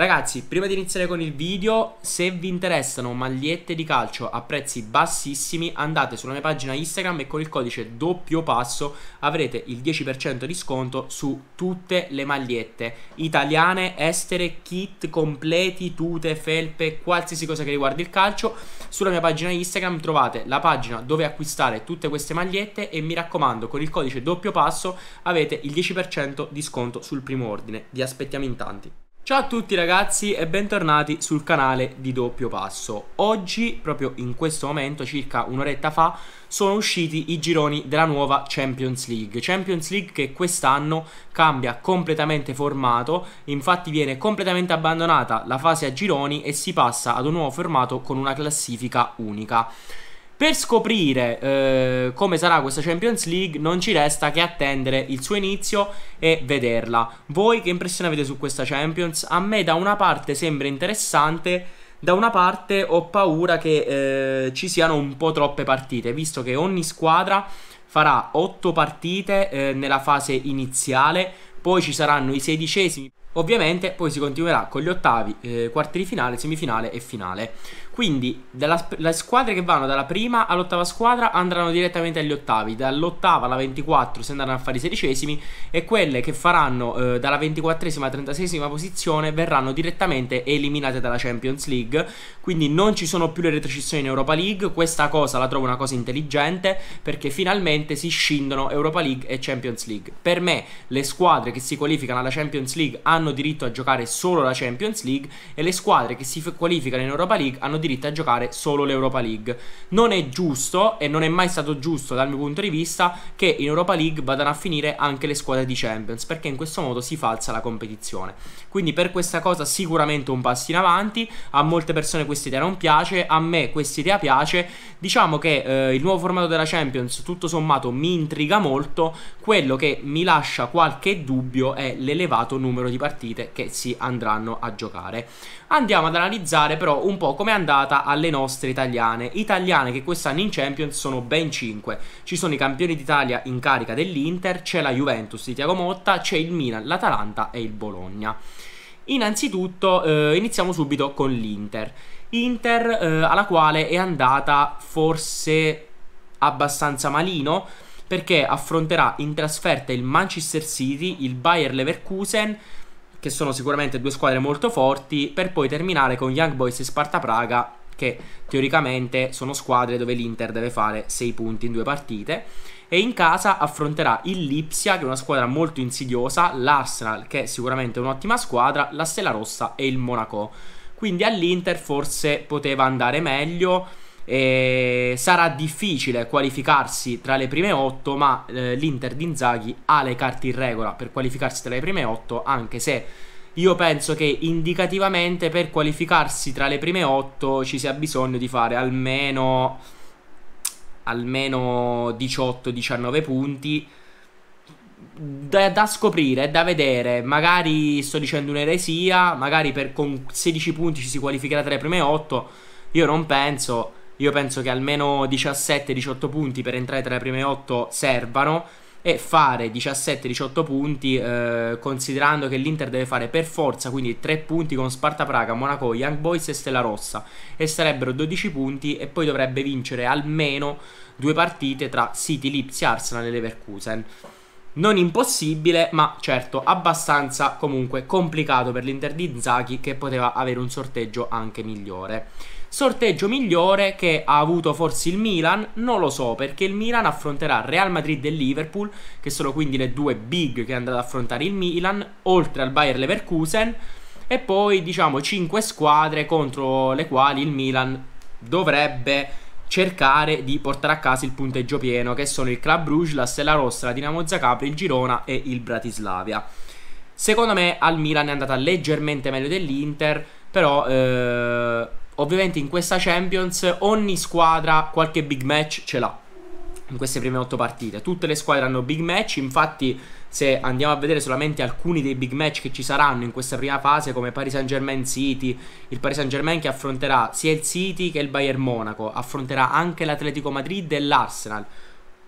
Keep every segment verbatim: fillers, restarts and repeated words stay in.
Ragazzi, prima di iniziare con il video, se vi interessano magliette di calcio a prezzi bassissimi, andate sulla mia pagina Instagram e con il codice Doppio Passo avrete il dieci per cento di sconto su tutte le magliette italiane, estere, kit completi, tute, felpe, qualsiasi cosa che riguardi il calcio. Sulla mia pagina Instagram trovate la pagina dove acquistare tutte queste magliette e mi raccomando, con il codice Doppio Passo avete il dieci per cento di sconto sul primo ordine. Vi aspettiamo in tanti. Ciao a tutti ragazzi e bentornati sul canale di Doppio Passo. Oggi, proprio in questo momento, circa un'oretta fa, sono usciti i gironi della nuova Champions League. Champions League che quest'anno cambia completamente formato, infatti viene completamente abbandonata la fase a gironi e si passa ad un nuovo formato con una classifica unica. Per scoprire eh, come sarà questa Champions League non ci resta che attendere il suo inizio e vederla. Voi che impressione avete su questa Champions? A me da una parte sembra interessante, da una parte ho paura che eh, ci siano un po' troppe partite, visto che ogni squadra farà otto partite eh, nella fase iniziale, poi ci saranno i sedicesimi. Ovviamente poi si continuerà con gli ottavi, eh, quarti di finale, semifinale e finale. Quindi dalla, le squadre che vanno dalla prima all'ottava squadra andranno direttamente agli ottavi. Dall'ottava alla ventiquattro si andranno a fare i sedicesimi e quelle che faranno eh, dalla ventiquattresima alla trentaseiesima posizione verranno direttamente eliminate dalla Champions League. Quindi non ci sono più le retrocessioni in Europa League. Questa cosa la trovo una cosa intelligente, perché finalmente si scindono Europa League e Champions League. Per me le squadre che si qualificano alla Champions League hanno hanno diritto a giocare solo la Champions League e le squadre che si qualificano in Europa League hanno diritto a giocare solo l'Europa League. Non è giusto e non è mai stato giusto dal mio punto di vista che in Europa League vadano a finire anche le squadre di Champions, perché in questo modo si falsa la competizione. Quindi per questa cosa sicuramente un passo in avanti. A molte persone questa idea non piace, a me questa idea piace. Diciamo che eh, il nuovo formato della Champions tutto sommato mi intriga molto. Quello che mi lascia qualche dubbio è l'elevato numero di partite partite che si andranno a giocare. Andiamo ad analizzare però un po' com'è andata alle nostre italiane italiane che quest'anno in Champions sono ben cinque. Ci sono i campioni d'Italia in carica dell'Inter, c'è la Juventus di Tiago Motta, c'è il Milan, l'Atalanta e il Bologna. Innanzitutto eh, iniziamo subito con l'Inter Inter, Inter eh, alla quale è andata forse abbastanza malino, perché affronterà in trasferta il Manchester City, il Bayern Leverkusen, che sono sicuramente due squadre molto forti, per poi terminare con Young Boys e Sparta Praga, che teoricamente sono squadre dove l'Inter deve fare sei punti in due partite. E in casa affronterà il Lipsia, che è una squadra molto insidiosa, l'Arsenal, che è sicuramente un'ottima squadra, la Stella Rossa e il Monaco. Quindi all'Inter forse poteva andare meglio e sarà difficile qualificarsi tra le prime otto, ma eh, l'Inter di Inzaghi ha le carte in regola per qualificarsi tra le prime otto, anche se io penso che indicativamente per qualificarsi tra le prime otto ci sia bisogno di fare almeno almeno diciotto diciannove punti. Da, da scoprire, da vedere. Magari sto dicendo un'eresia, magari per, con sedici punti ci si qualificherà tra le prime otto. Io non penso. Io penso che almeno diciassette diciotto punti per entrare tra le prime otto servano, e fare diciassette diciotto punti eh, considerando che l'Inter deve fare per forza quindi tre punti con Sparta Praga, Monaco, Young Boys e Stella Rossa, e sarebbero dodici punti, e poi dovrebbe vincere almeno due partite tra City, Lipsia, Arsenal e Leverkusen. Non impossibile, ma certo abbastanza comunque complicato per l'Inter di Inzaghi, che poteva avere un sorteggio anche migliore. Sorteggio migliore che ha avuto forse il Milan, non lo so, perché il Milan affronterà Real Madrid e Liverpool, che sono quindi le due big che andrà ad affrontare il Milan, oltre al Bayern Leverkusen, e poi diciamo cinque squadre contro le quali il Milan dovrebbe cercare di portare a casa il punteggio pieno, che sono il Club Brugge, la Stella Rossa, la Dinamo Zagabria, il Girona e il Bratislavia. Secondo me al Milan è andata leggermente meglio dell'Inter, però... Eh... Ovviamente in questa Champions ogni squadra qualche big match ce l'ha in queste prime otto partite. Tutte le squadre hanno big match, infatti se andiamo a vedere solamente alcuni dei big match che ci saranno in questa prima fase, come Paris Saint-Germain City, il Paris Saint-Germain che affronterà sia il City che il Bayern Monaco, affronterà anche l'Atletico Madrid e l'Arsenal.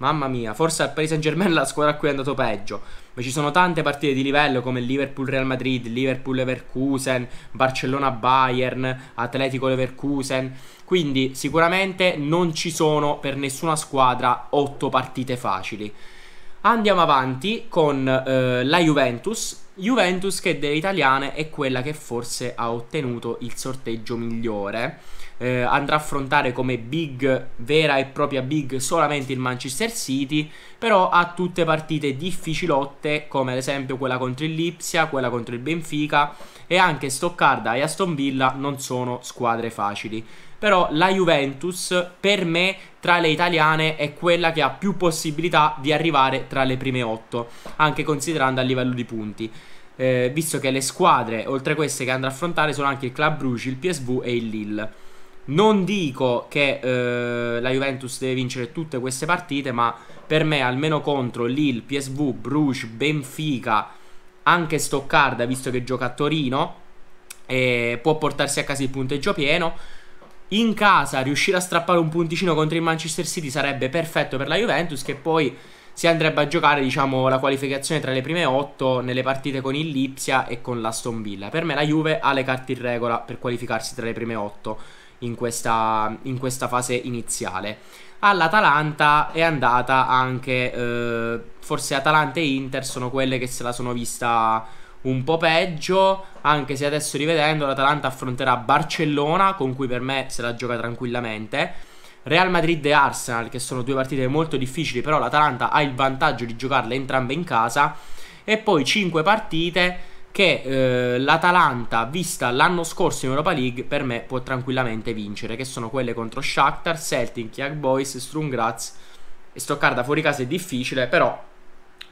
Mamma mia, forse al Paris Saint-Germain è la squadra a cui è andato peggio. Ma ci sono tante partite di livello come Liverpool-Real Madrid, Liverpool-Leverkusen, Barcellona-Bayern, Atletico-Leverkusen. Quindi sicuramente non ci sono per nessuna squadra otto partite facili. Andiamo avanti con eh, la Juventus. Juventus che delle italiane è quella che forse ha ottenuto il sorteggio migliore. Eh, andrà a affrontare come big, vera e propria big, solamente il Manchester City, però ha tutte partite difficilotte come ad esempio quella contro il Lipsia, quella contro il Benfica, e anche Stoccarda e Aston Villa non sono squadre facili. Però la Juventus per me tra le italiane è quella che ha più possibilità di arrivare tra le prime otto, anche considerando a livello di punti, eh, visto che le squadre oltre queste che andrà a affrontare sono anche il Club Brugge, il P S V e il Lille. Non dico che eh, la Juventus deve vincere tutte queste partite, ma per me almeno contro Lille, P S V, Bruges, Benfica, anche Stoccarda visto che gioca a Torino, eh, può portarsi a casa il punteggio pieno. In casa riuscire a strappare un punticino contro il Manchester City sarebbe perfetto per la Juventus, che poi si andrebbe a giocare, diciamo, la qualificazione tra le prime otto nelle partite con il Lipsia e con l'Aston Villa. Per me la Juve ha le carte in regola per qualificarsi tra le prime otto in questa, in questa fase iniziale. All'Atalanta è andata anche, eh, forse Atalanta e Inter sono quelle che se la sono vista un po' peggio, anche se adesso rivedendo l'Atalanta affronterà Barcellona, con cui per me se la gioca tranquillamente, Real Madrid e Arsenal, che sono due partite molto difficili, però l'Atalanta ha il vantaggio di giocarle entrambe in casa, e poi cinque partite che eh, l'Atalanta, vista l'anno scorso in Europa League, per me può tranquillamente vincere, che sono quelle contro Shakhtar, Celtic, Young Boys, Sturm Graz. E Stoccarda fuori casa è difficile, però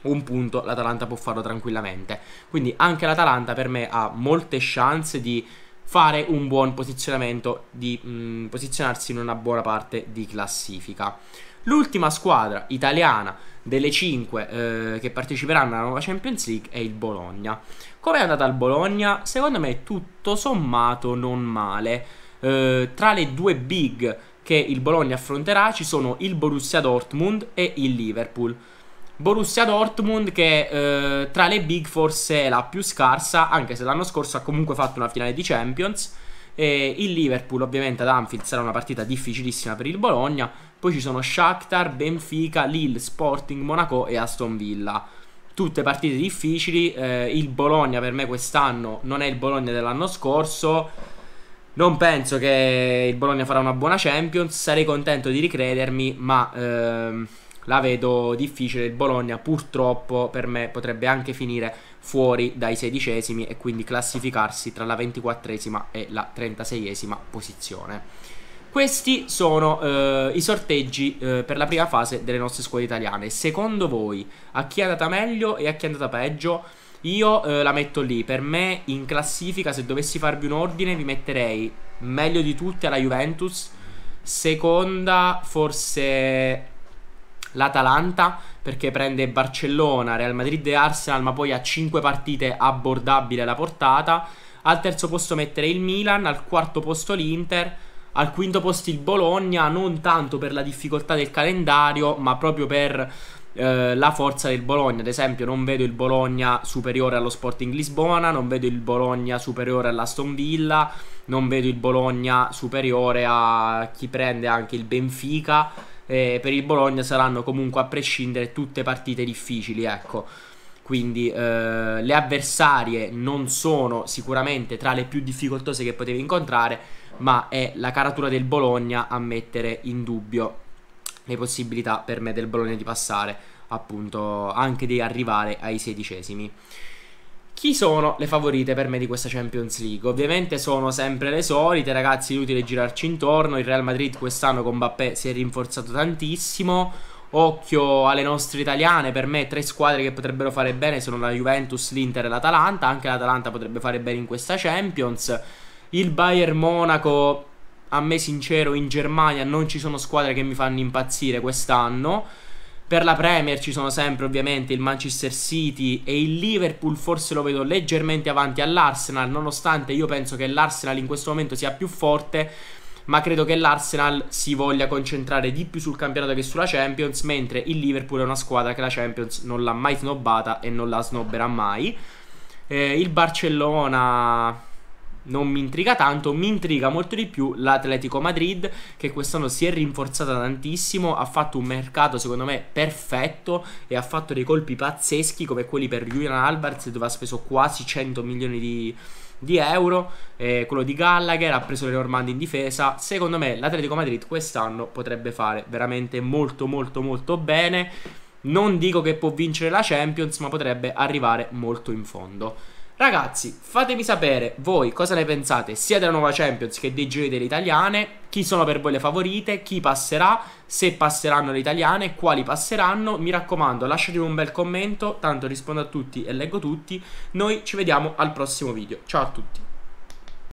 un punto l'Atalanta può farlo tranquillamente. Quindi anche l'Atalanta per me ha molte chance di fare un buon posizionamento, di mh, posizionarsi in una buona parte di classifica. L'ultima squadra italiana delle cinque eh, che parteciperanno alla nuova Champions League è il Bologna. Come è andata il Bologna? Secondo me tutto sommato non male. eh, Tra le due big che il Bologna affronterà ci sono il Borussia Dortmund e il Liverpool. Borussia Dortmund che eh, tra le big forse è la più scarsa, anche se l'anno scorso ha comunque fatto una finale di Champions. E il Liverpool ovviamente ad Anfield sarà una partita difficilissima per il Bologna. Poi ci sono Shakhtar, Benfica, Lille, Sporting, Monaco e Aston Villa. Tutte partite difficili. eh, Il Bologna per me quest'anno non è il Bologna dell'anno scorso. Non penso che il Bologna farà una buona Champions, sarei contento di ricredermi, ma ehm, la vedo difficile. Il Bologna purtroppo per me potrebbe anche finire fuori dai sedicesimi e quindi classificarsi tra la ventiquattresima e la trentaseiesima posizione. Questi sono eh, i sorteggi eh, per la prima fase delle nostre squadre italiane. Secondo voi a chi è andata meglio e a chi è andata peggio? Io eh, la metto lì. Per me in classifica, se dovessi farvi un ordine, vi metterei meglio di tutte alla Juventus, seconda forse l'Atalanta, perché prende Barcellona, Real Madrid e Arsenal, ma poi ha cinque partite abbordabili alla portata. Al terzo posto metterei il Milan, al quarto posto l'Inter, al quinto posto il Bologna, non tanto per la difficoltà del calendario, ma proprio per eh, la forza del Bologna. Ad esempio non vedo il Bologna superiore allo Sporting Lisbona, non vedo il Bologna superiore all'Aston Villa, non vedo il Bologna superiore a chi prende anche il Benfica. Eh, per il Bologna saranno comunque a prescindere tutte partite difficili, ecco. Quindi eh, le avversarie non sono sicuramente tra le più difficoltose che potevi incontrare, ma è la caratura del Bologna a mettere in dubbio le possibilità per me del Bologna di passare, appunto, anche di arrivare ai sedicesimi. Chi sono le favorite per me di questa Champions League? Ovviamente sono sempre le solite, ragazzi, inutile girarci intorno. Il Real Madrid quest'anno con Mbappé si è rinforzato tantissimo. Occhio alle nostre italiane, per me tre squadre che potrebbero fare bene sono la Juventus, l'Inter e l'Atalanta. Anche l'Atalanta potrebbe fare bene in questa Champions. Il Bayern Monaco, a me sincero, in Germania non ci sono squadre che mi fanno impazzire quest'anno. Per la Premier ci sono sempre ovviamente il Manchester City e il Liverpool, forse lo vedo leggermente avanti all'Arsenal, nonostante io penso che l'Arsenal in questo momento sia più forte, ma credo che l'Arsenal si voglia concentrare di più sul campionato che sulla Champions, mentre il Liverpool è una squadra che la Champions non l'ha mai snobbata e non la snobberà mai. Eh, il Barcellona non mi intriga tanto, mi intriga molto di più l'Atletico Madrid, che quest'anno si è rinforzata tantissimo, ha fatto un mercato secondo me perfetto e ha fatto dei colpi pazzeschi come quelli per Julian Alvarez, dove ha speso quasi cento milioni di, di euro, eh, quello di Gallagher, ha preso le Normandie in difesa. Secondo me l'Atletico Madrid quest'anno potrebbe fare veramente molto molto molto bene, non dico che può vincere la Champions, ma potrebbe arrivare molto in fondo. Ragazzi, fatemi sapere voi cosa ne pensate sia della nuova Champions che dei gironi delle italiane, chi sono per voi le favorite, chi passerà, se passeranno le italiane, quali passeranno. Mi raccomando, lasciatemi un bel commento, tanto rispondo a tutti e leggo tutti. Noi ci vediamo al prossimo video, ciao a tutti.